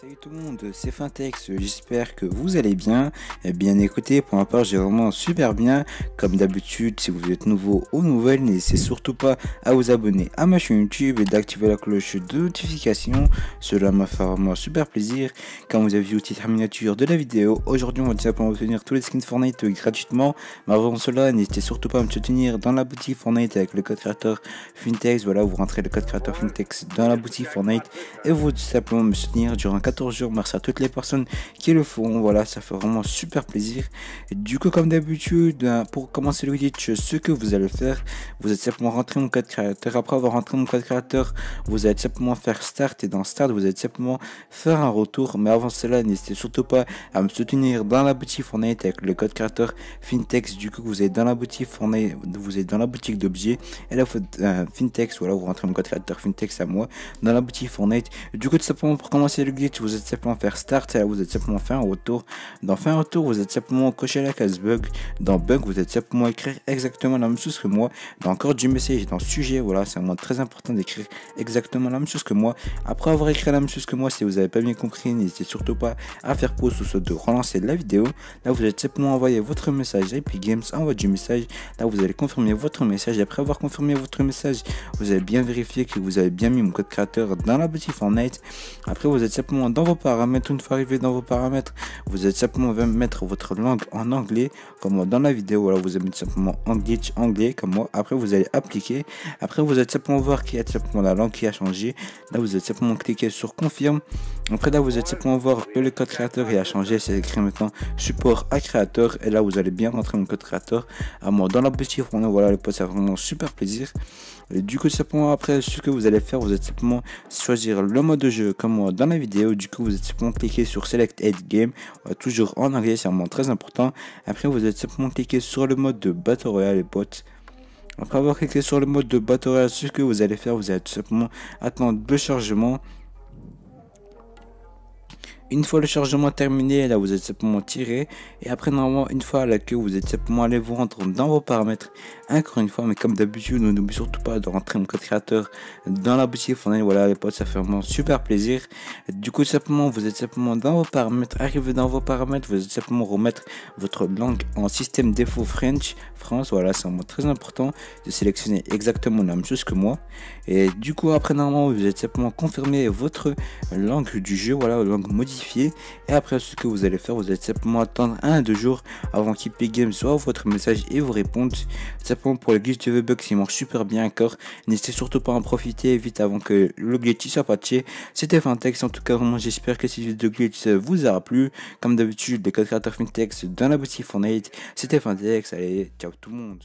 Salut tout le monde, c'est Phyntex, j'espère que vous allez bien. Eh bien écoutez, pour ma part j'ai vraiment super bien. Comme d'habitude, si vous êtes nouveau ou nouvelle, n'hésitez surtout pas à vous abonner à ma chaîne YouTube et d'activer la cloche de notification. Cela m'a fait vraiment super plaisir. Comme vous avez vu au titre miniature de la vidéo, aujourd'hui on va simplement obtenir tous les skins Fortnite gratuitement. Mais avant cela, n'hésitez surtout pas à me soutenir dans la boutique Fortnite avec le code créateur Phyntex. Voilà, vous rentrez le code créateur Phyntex dans la boutique Fortnite et vous simplement me soutenir durant 14 jours, merci à toutes les personnes qui le font. Voilà, ça fait vraiment super plaisir. Et du coup, comme d'habitude, pour commencer le glitch, ce que vous allez faire, vous allez simplement rentrer mon code créateur. Après avoir rentré mon code créateur, vous allez simplement faire start, et dans start vous allez simplement faire un retour. Mais avant cela, n'hésitez surtout pas à me soutenir dans la boutique Fortnite avec le code créateur Phyntex. Du coup, vous êtes dans la boutique Fortnite, vous êtes dans la boutique d'objets et là vous faites Phyntex. Voilà, vous rentrez mon code créateur Phyntex à moi dans la boutique Fortnite. Du coup, tout simplement pour commencer le glitch, vous êtes simplement faire start, et là vous êtes simplement faire un retour. Dans faire un retour, vous êtes simplement cocher la case bug. Dans bug, vous êtes simplement écrire exactement la même chose que moi. Dans encore du message, dans sujet, voilà, c'est vraiment très important d'écrire exactement la même chose que moi. Après avoir écrit la même chose que moi, si vous avez pas bien compris, n'hésitez surtout pas à faire pause ou soit de relancer la vidéo. Là vous êtes simplement envoyer votre message. Epic Games envoie du message. Là vous allez confirmer votre message. Après avoir confirmé votre message, vous allez bien vérifier que vous avez bien mis mon code créateur dans la boutique Fortnite. Après vous êtes simplement dans vos paramètres, une fois arrivé dans vos paramètres, vous êtes simplement mettre votre langue en anglais comme dans la vidéo. Voilà, vous allez mettre simplement en glitch anglais comme moi. Après vous allez appliquer. Après vous êtes simplement voir qu'il y a simplement la langue qui a changé. Là vous êtes simplement cliquer sur confirme. Après là vous êtes simplement voir que le code créateur il a changé, c'est écrit maintenant support à créateur, et là vous allez bien rentrer mon code créateur à moi dans la boutique. Voilà, le poste a vraiment super plaisir. Et du coup simplement après, ce que vous allez faire, vous êtes simplement choisir le mode de jeu comme moi dans la vidéo. Du coup vous êtes simplement cliquer sur select edit game, toujours en anglais, c'est vraiment très important. Après vous êtes simplement cliquer sur le mode de battle royale, les potes. Après avoir cliqué sur le mode de battle royale, ce que vous allez faire, vous allez tout simplement attendre le chargement. Une fois le chargement terminé, là vous êtes simplement tiré, et après normalement une fois à la queue, vous êtes simplement allé vous rendre dans vos paramètres encore une fois. Mais comme d'habitude, n'oubliez surtout pas de rentrer mon code créateur dans la boutique Fortnite. Voilà les potes, ça fait vraiment super plaisir. Du coup simplement vous êtes simplement dans vos paramètres. Arrivé dans vos paramètres, vous êtes simplement remettre votre langue en système défaut French France. Voilà, c'est vraiment très important de sélectionner exactement la même chose que moi. Et du coup après normalement vous êtes simplement confirmer votre langue du jeu, voilà, langue modifiée. Et après ce que vous allez faire, vous allez simplement attendre 1 à 2 jours avant qu'Epic Games soit votre message et vous répondent. Simplement pour le glitch de V-Bucks, il marche super bien encore. N'hésitez surtout pas à en profiter vite avant que le glitch soit patché. C'était Phyntex, en tout cas vraiment j'espère que cette vidéo de glitch vous aura plu. Comme d'habitude, les codes créateurs Phyntex dans la boutique Fortnite. C'était Phyntex, allez ciao tout le monde.